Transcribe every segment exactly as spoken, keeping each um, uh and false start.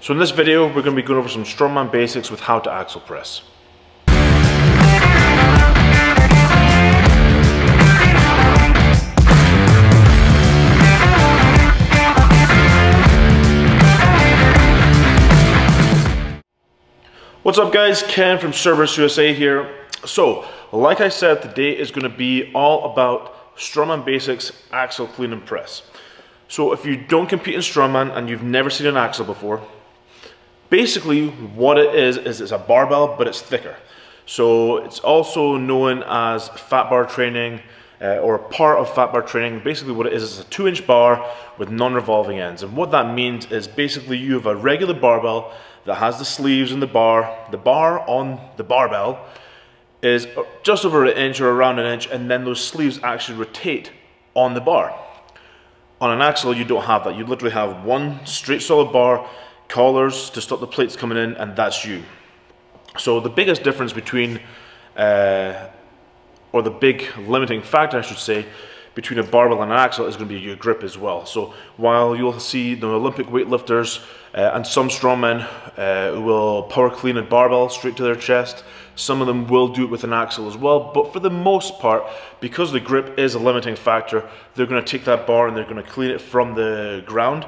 So in this video, we're going to be going over some Strongman basics with how to axle press. What's up guys, Ken from Cerberus U S A here. So, like I said, today is going to be all about Strongman basics, axle clean and press. So if you don't compete in Strongman and you've never seen an axle before, basically what it is, is it's a barbell, but it's thicker. So it's also known as fat bar training uh, or part of fat bar training. Basically what it is, is a two inch bar with non-revolving ends. And what that means is basically you have a regular barbell that has the sleeves and the bar. The bar on the barbell is just over an inch or around an inch, and then those sleeves actually rotate on the bar. On an axle, you don't have that. You literally have one straight solid bar, collars to stop the plates coming in, and that's you. So the biggest difference between, uh, or the big limiting factor I should say, between a barbell and an axle is going to be your grip as well. So while you'll see the Olympic weightlifters uh, and some strongmen uh, who will power clean a barbell straight to their chest, some of them will do it with an axle as well, but for the most part, because the grip is a limiting factor, they're going to take that bar and they're going to clean it from the ground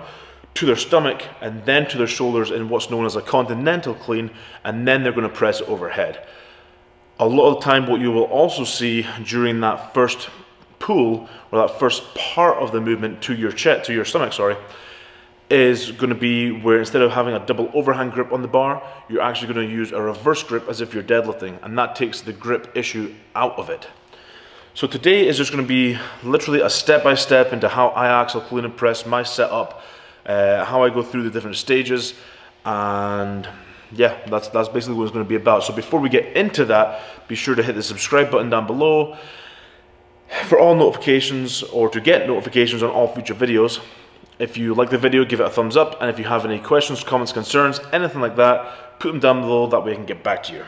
to their stomach and then to their shoulders in what's known as a continental clean, and then they're going to press it overhead. A lot of the time what you will also see during that first pull, or that first part of the movement to your chest, to your stomach, sorry, is going to be where instead of having a double overhand grip on the bar, you're actually going to use a reverse grip as if you're deadlifting, and that takes the grip issue out of it. So today is just going to be literally a step-by-step into how I axle clean and press, my setup, uh, how I go through the different stages, and yeah, that's, that's basically what it's going to be about. So before we get into that, be sure to hit the subscribe button down below for all notifications, or to get notifications on all future videos. If you like the video, give it a thumbs up, and if you have any questions, comments, concerns, anything like that, put them down below, that way I can get back to you.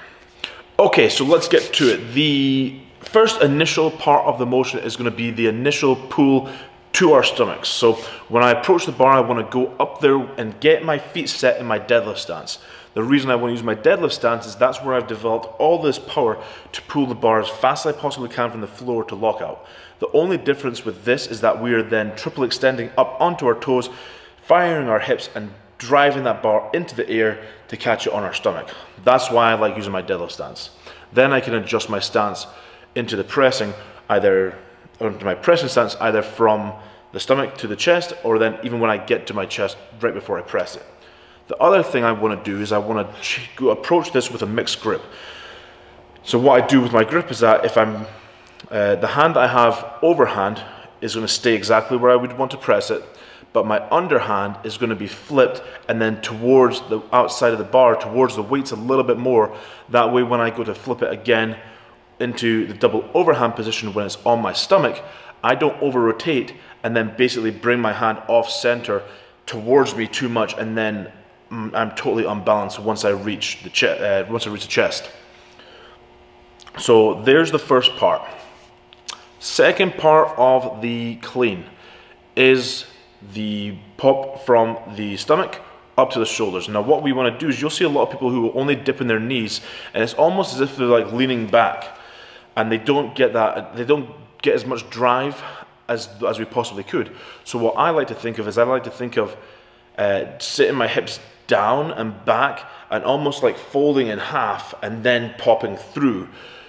Okay, so let's get to it. The first initial part of the motion is going to be the initial pull to our stomachs. So when I approach the bar, I want to go up there and get my feet set in my deadlift stance. The reason I want to use my deadlift stance is that's where I've developed all this power to pull the bar as fast as I possibly can from the floor to lockout. The only difference with this is that we are then triple extending up onto our toes, firing our hips and driving that bar into the air to catch it on our stomach. That's why I like using my deadlift stance. Then I can adjust my stance into the pressing, either into my pressing stance, either from the stomach to the chest, or then even when I get to my chest right before I press it. The other thing I want to do is I want to approach this with a mixed grip. So what I do with my grip is that if I'm, uh, the hand that I have overhand is going to stay exactly where I would want to press it, but my underhand is going to be flipped and then towards the outside of the bar, towards the weights a little bit more. That way when I go to flip it again into the double overhand position when it's on my stomach, I don't over rotate and then basically bring my hand off center towards me too much, and then I'm totally unbalanced once I reach the chest. Uh, once I reach the chest. So there's the first part. Second part of the clean is the pop from the stomach up to the shoulders. Now what we want to do is, you'll see a lot of people who will only dip in their knees, and it's almost as if they're like leaning back, and they don't get that. They don't get as much drive as as we possibly could. So what I like to think of is I like to think of uh, sitting my hips down and back and almost like folding in half and then popping through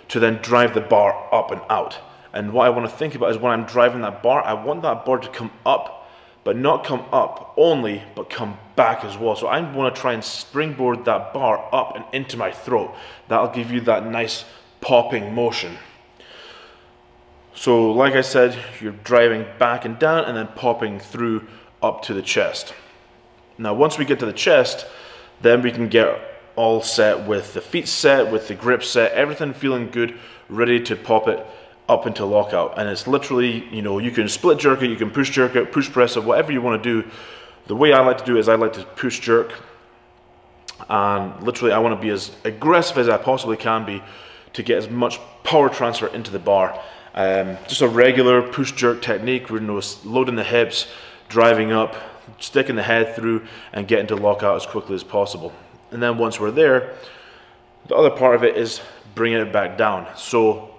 to then drive the bar up and out. And what I want to think about is when I'm driving that bar, I want that bar to come up, but not come up only, but come back as well. So I want to try and springboard that bar up and into my throat. That'll give you that nice popping motion. So like I said, you're driving back and down and then popping through up to the chest. Now once we get to the chest, then we can get all set with the feet set, with the grip set, everything feeling good, ready to pop it up into lockout. And it's literally, you know, you can split jerk it, you can push jerk it, push press it, whatever you want to do. The way I like to do it is I like to push jerk, and literally I want to be as aggressive as I possibly can be to get as much power transfer into the bar. Um, just a regular push jerk technique, we're loading the hips, driving up, sticking the head through and getting to lock out as quickly as possible. And then once we're there, the other part of it is bringing it back down. So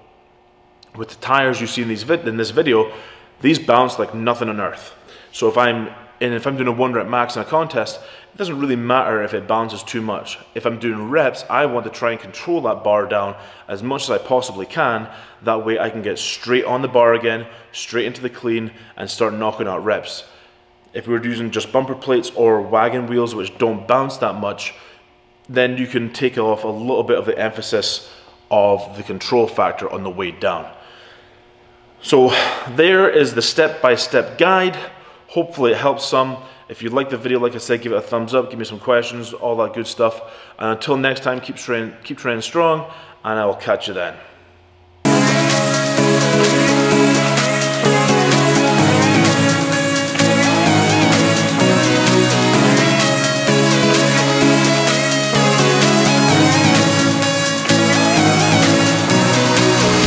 with the tires you see in, these vid in this video, these bounce like nothing on earth. So if I'm, and if I'm doing a one rep max in a contest, it doesn't really matter if it bounces too much. If I'm doing reps, I want to try and control that bar down as much as I possibly can. That way I can get straight on the bar again, straight into the clean, and start knocking out reps. If we were using just bumper plates or wagon wheels, which don't bounce that much, then you can take off a little bit of the emphasis of the control factor on the way down. So there is the step-by-step guide. Hopefully it helps some. If you like the video, like I said, give it a thumbs up, give me some questions, all that good stuff. And until next time, keep training, keep training strong, and I will catch you then.